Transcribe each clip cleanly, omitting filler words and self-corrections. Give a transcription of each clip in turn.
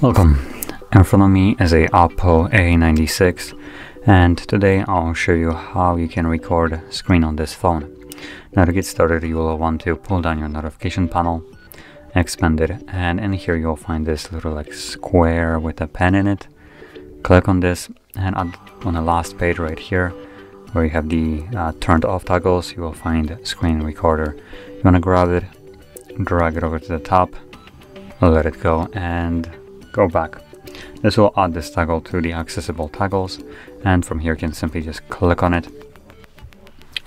Welcome. In front of me is a Oppo A96, and today I'll show you how you can record screen on this phone. Now, to get started, you will want to pull down your notification panel, expand it, and in here you'll find this little like square with a pen in it. Click on this, and on the last page right here where you have the turned off toggles, you will find screen recorder. You want to grab it, drag it over to the top, let it go, and go back. This will add this toggle to the accessible toggles, and from here you can simply just click on it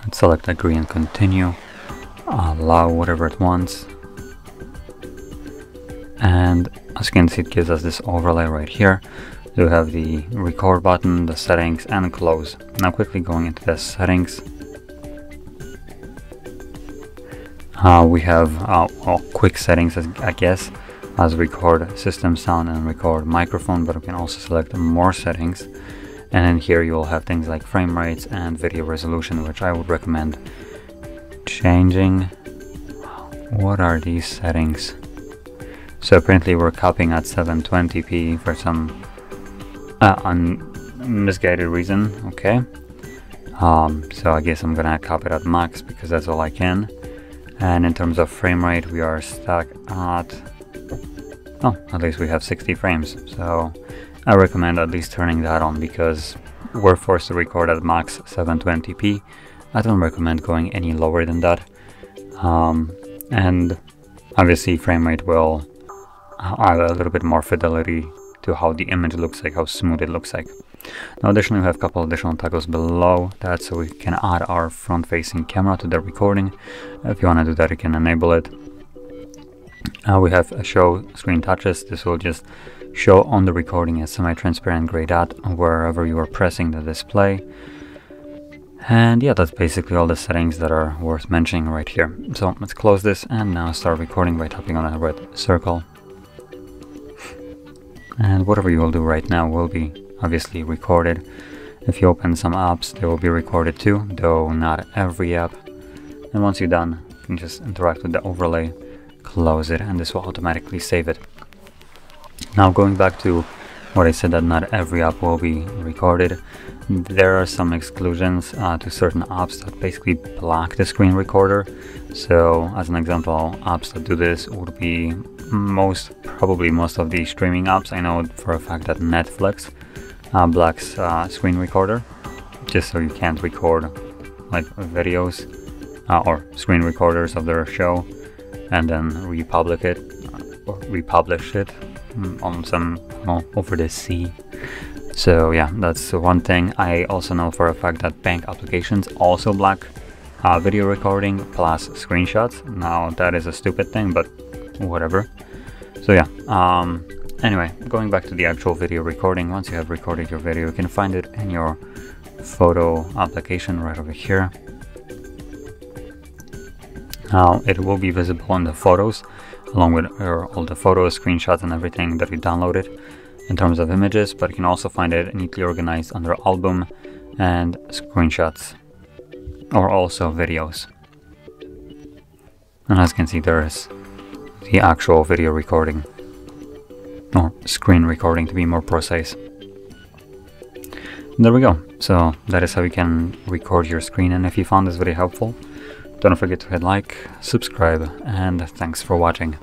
and select agree and continue, allow whatever it wants, and as you can see it gives us this overlay right here. You have the record button, the settings, and close. Now quickly going into the settings, we have quick settings, I guess, as record system sound and record microphone, but we can also select more settings. And in here you will have things like frame rates and video resolution, which I would recommend changing. What are these settings? So apparently we're copying at 720p for some misguided reason, okay. So I guess I'm gonna copy it at max because that's all I can. And in terms of frame rate, we are stuck at least we have 60 frames. So I recommend at least turning that on because we're forced to record at max 720p. I don't recommend going any lower than that. And obviously frame rate will add a little bit more fidelity to how the image looks like, how smooth it looks like. Now additionally, we have a couple additional toggles below that, so we can add our front-facing camera to the recording. If you want to do that, you can enable it. We have a show screen touches. This will just show on the recording a semi-transparent gray dot wherever you are pressing the display. And yeah, that's basically all the settings that are worth mentioning right here. So let's close this and now start recording by tapping on a red circle. And whatever you will do right now will be obviously recorded. If you open some apps, they will be recorded too, though not every app. And once you're done, you can just interact with the overlay, close it, and this will automatically save it. Now going back to what I said, that not every app will be recorded. There are some exclusions to certain apps that basically block the screen recorder. So as an example, apps that do this would be most of the streaming apps. I know for a fact that Netflix blocks screen recorder, just so you can't record like videos or screen recorders of their show and then republish it on some over the sea. So yeah, that's one thing. I also know for a fact that bank applications also block video recording plus screenshots. Now that is a stupid thing, but whatever. So yeah, anyway, going back to the actual video recording, once you have recorded your video, you can find it in your photo application right over here. Now it will be visible in the photos along with all the photos, screenshots, and everything that you downloaded in terms of images, but you can also find it neatly organized under album and screenshots, or also videos. And as you can see, there is the actual video recording, or screen recording to be more precise. There we go. So that is how you can record your screen. And if you found this video helpful, don't forget to hit like, subscribe, and thanks for watching.